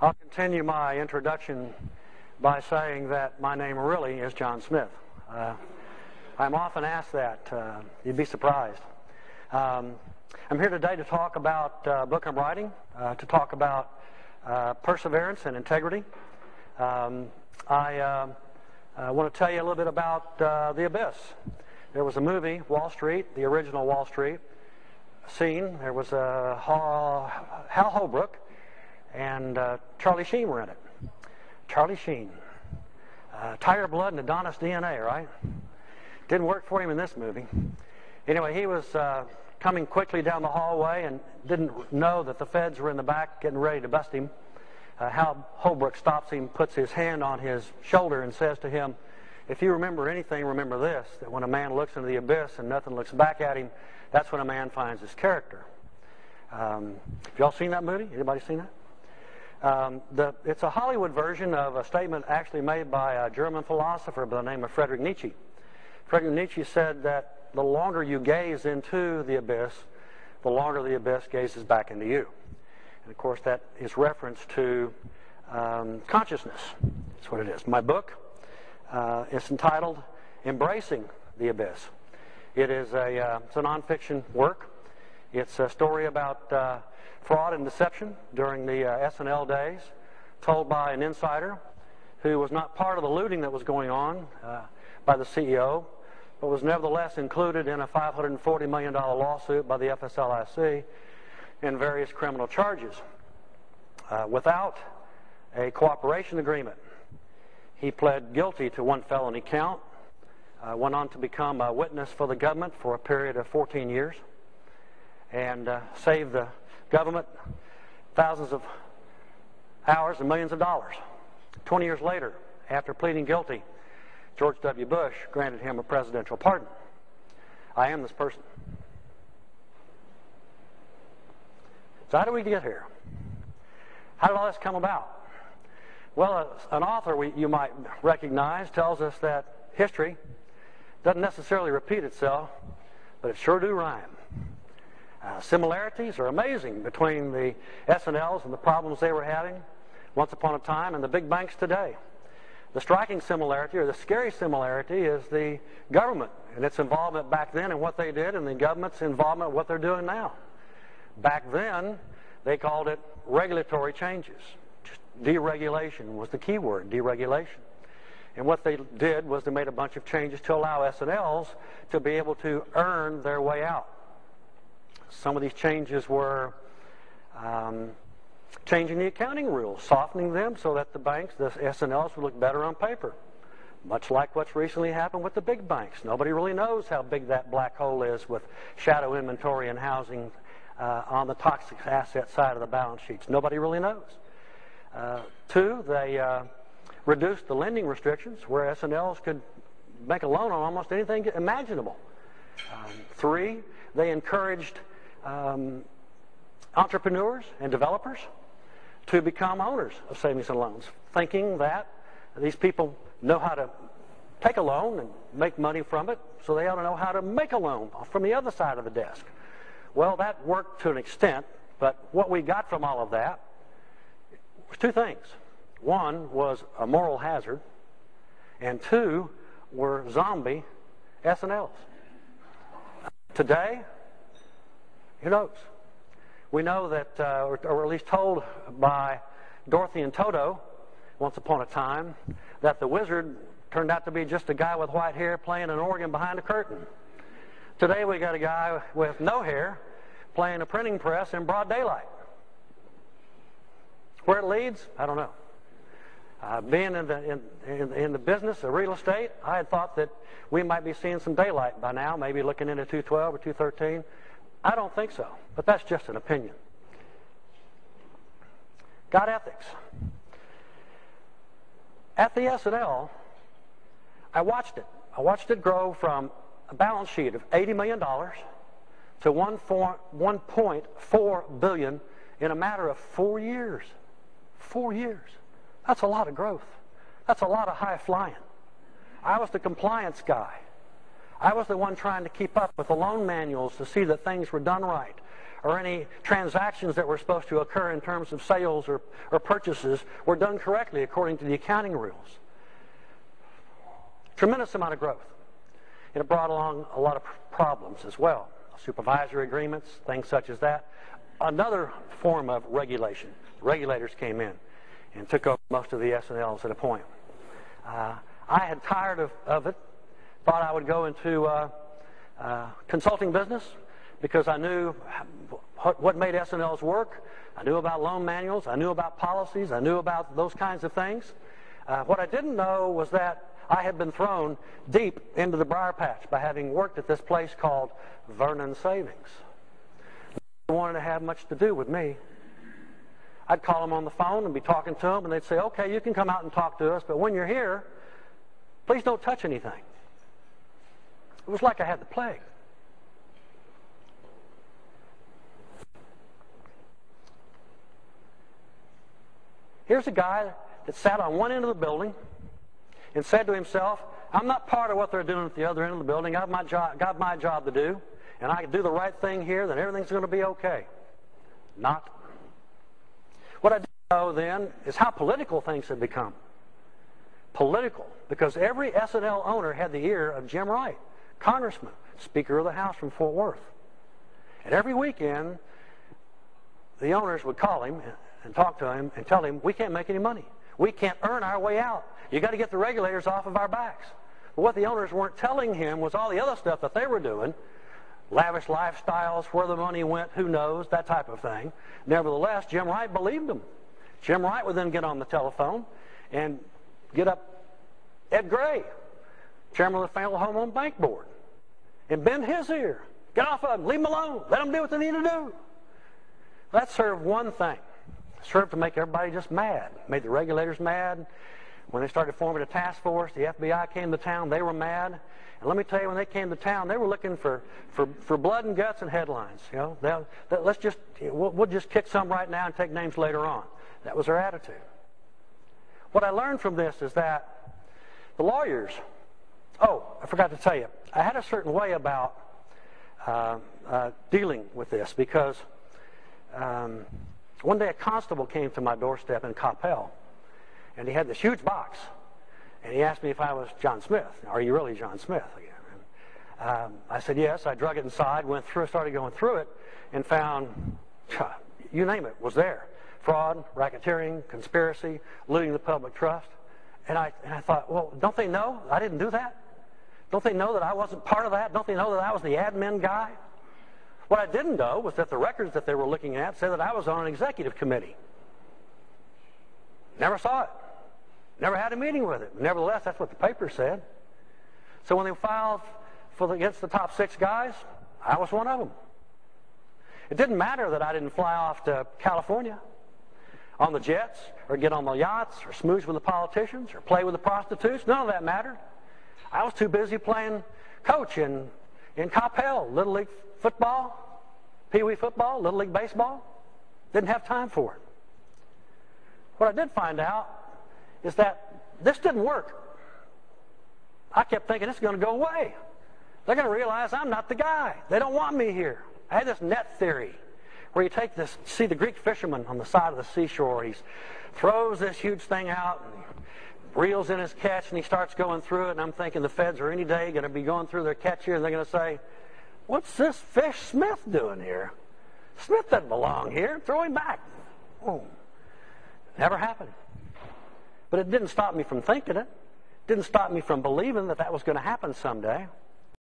I'll continue my introduction by saying that my name really is John Smith. I'm often asked that. You'd be surprised. I'm here today to talk about a book I'm writing, to talk about perseverance and integrity. I want to tell you a little bit about The Abyss. There was a movie, Wall Street, the original Wall Street scene. There was Hal Holbrook and Charlie Sheen were in it. Charlie Sheen. Tiger blood and Adonis DNA, right? Didn't work for him in this movie. Anyway, he was coming quickly down the hallway and didn't know that the feds were in the back getting ready to bust him. Hal Holbrook stops him, puts his hand on his shoulder and says to him, "If you remember anything, remember this, that when a man looks into the abyss and nothing looks back at him, that's when a man finds his character." Have y'all seen that movie? Anybody seen that? It's a Hollywood version of a statement actually made by a German philosopher by the name of Friedrich Nietzsche. Friedrich Nietzsche said that the longer you gaze into the abyss, the longer the abyss gazes back into you. And of course, that is reference to consciousness. That's what it is. My book is entitled Embracing the Abyss. It is it's a nonfiction work. It's a story about fraud and deception during the SNL days, told by an insider who was not part of the looting that was going on by the CEO, but was nevertheless included in a $540 million lawsuit by the FSLIC and various criminal charges. Without a cooperation agreement, he pled guilty to one felony count, went on to become a witness for the government for a period of 14 years, and saved the government thousands of hours and millions of dollars. 20 years later, after pleading guilty, George W. Bush granted him a presidential pardon. I am this person. So how did we get here? How did all this come about? Well, an author you might recognize tells us that history doesn't necessarily repeat itself, but it sure do rhyme. Similarities are amazing between the S&Ls and the problems they were having once upon a time and the big banks today. The striking similarity, or the scary similarity, is the government and its involvement back then in what they did and the government's involvement in what they're doing now. Back then, they called it regulatory changes. Just deregulation was the key word, deregulation. And what they did was they made a bunch of changes to allow S&Ls to be able to earn their way out. Some of these changes were changing the accounting rules, softening them so that the banks, the S&Ls, would look better on paper. Much like what's recently happened with the big banks. Nobody really knows how big that black hole is with shadow inventory and housing on the toxic asset side of the balance sheets. Nobody really knows. Two, they reduced the lending restrictions where S&Ls could make a loan on almost anything imaginable. Three, they encouraged entrepreneurs and developers to become owners of savings and loans, thinking that these people know how to take a loan and make money from it, so they ought to know how to make a loan from the other side of the desk. Well, that worked to an extent, but what we got from all of that was two things. One was a moral hazard, and two were zombie S&Ls. Today, who knows? We know that, or we're at least told by Dorothy and Toto, once upon a time, that the wizard turned out to be just a guy with white hair playing an organ behind a curtain. Today we got a guy with no hair playing a printing press in broad daylight. Where it leads, I don't know. Being in the business of real estate, I had thought that we might be seeing some daylight by now, maybe looking into 212 or 213. I don't think so, but that's just an opinion. Got ethics. At the S&L, I watched it. I watched it grow from a balance sheet of $80 million to $1.4 billion in a matter of 4 years. 4 years. That's a lot of growth. That's a lot of high flying. I was the compliance guy. I was the one trying to keep up with the loan manuals to see that things were done right. or any transactions that were supposed to occur in terms of sales or purchases were done correctly according to the accounting rules. Tremendous amount of growth. It brought along a lot of problems as well. Supervisory agreements, things such as that. Another form of regulation. Regulators came in and took over most of the S&Ls at a point. I had tired of it, thought I would go into consulting business because I knew what made S&Ls work. I knew about loan manuals, I knew about policies, I knew about those kinds of things. What I didn't know was that I had been thrown deep into the briar patch by having worked at this place called Vernon Savings. Nobody wanted to have much to do with me. I'd call them on the phone and be talking to them, and they'd say, okay, you can come out and talk to us, but when you're here, please don't touch anything. It was like I had the plague. Here's a guy that sat on one end of the building and said to himself, I'm not part of what they're doing at the other end of the building. I've got my job to do, and I can do the right thing here, then everything's going to be okay. Not. What I didn't know then is how political things had become. Political, because every S&L owner had the ear of Jim Wright, Congressman, Speaker of the House from Fort Worth. And every weekend, the owners would call him and talk to him and tell him, we can't make any money. We can't earn our way out. You've got to get the regulators off of our backs. But what the owners weren't telling him was all the other stuff that they were doing, lavish lifestyles, where the money went, who knows, that type of thing. Nevertheless, Jim Wright believed them. Jim Wright would then get on the telephone and get up Ed Gray, chairman of the Federal Home Loan Bank Board, and bend his ear. Get off of him, leave him alone, let them do what they need to do. That served one thing. It served to make everybody just mad. It made the regulators mad. When they started forming a task force, the FBI came to town, they were mad. And let me tell you, when they came to town, they were looking for blood and guts and headlines. You know, we'll just kick some right now and take names later on. That was their attitude. What I learned from this is that the lawyers, oh, I forgot to tell you, I had a certain way about dealing with this because one day a constable came to my doorstep in Coppell, and he had this huge box, and he asked me if I was John Smith. Are you really John Smith? And, I said yes. I drug it inside, went through, started going through it, and found, you name it, was there. Fraud, racketeering, conspiracy, looting the public trust. And I thought, well, don't they know I didn't do that? Don't they know that I wasn't part of that? Don't they know that I was the admin guy? What I didn't know was that the records that they were looking at said that I was on an executive committee. Never saw it. Never had a meeting with it. Nevertheless, that's what the paper said. So when they filed against the top 6 guys, I was one of them. It didn't matter that I didn't fly off to California on the jets, or get on the yachts, or smooch with the politicians, or play with the prostitutes. None of that mattered. I was too busy playing coach in Coppell, Little League football, Pee Wee football, Little League baseball. Didn't have time for it. What I did find out is that this didn't work. I kept thinking, it's going to go away. They're going to realize I'm not the guy. They don't want me here. I had this net theory, where you take this, see the Greek fisherman on the side of the seashore. He throws this huge thing out and reels in his catch, and he starts going through it. And I'm thinking the feds are any day going to be going through their catch here, and they're going to say, what's this fish Smith doing here? Smith doesn't belong here. Throw him back. Oh, never happened. But it didn't stop me from thinking it. It didn't stop me from believing that that was going to happen someday.